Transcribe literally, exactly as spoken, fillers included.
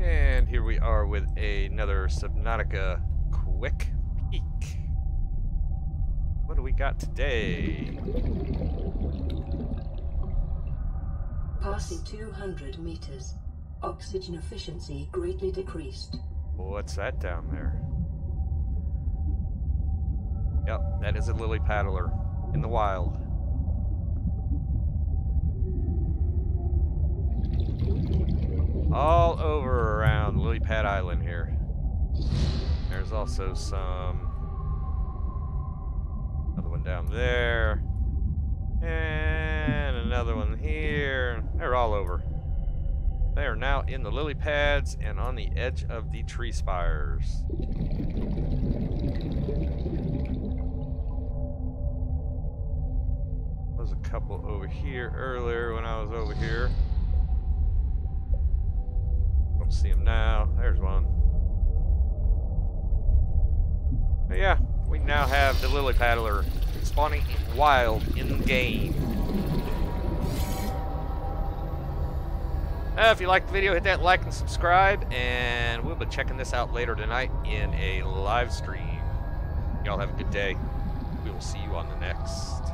And here we are with another Subnautica quick peek. What do we got today? Passing two hundred meters. Oxygen efficiency greatly decreased. What's that down there? Yep, that is a lily paddler in the wild. All over around Lily Pad Island here. There's also some... another one down there. And another one here. They're all over. They are now in the lily pads and on the edge of the tree spires. There's a couple over here earlier when I was over here. Don't see them now. There's one. But yeah, we now have the lily paddler spawning wild in the game. Uh, if you liked the video, hit that like and subscribe, and we'll be checking this out later tonight in a live stream. Y'all have a good day. We will see you on the next.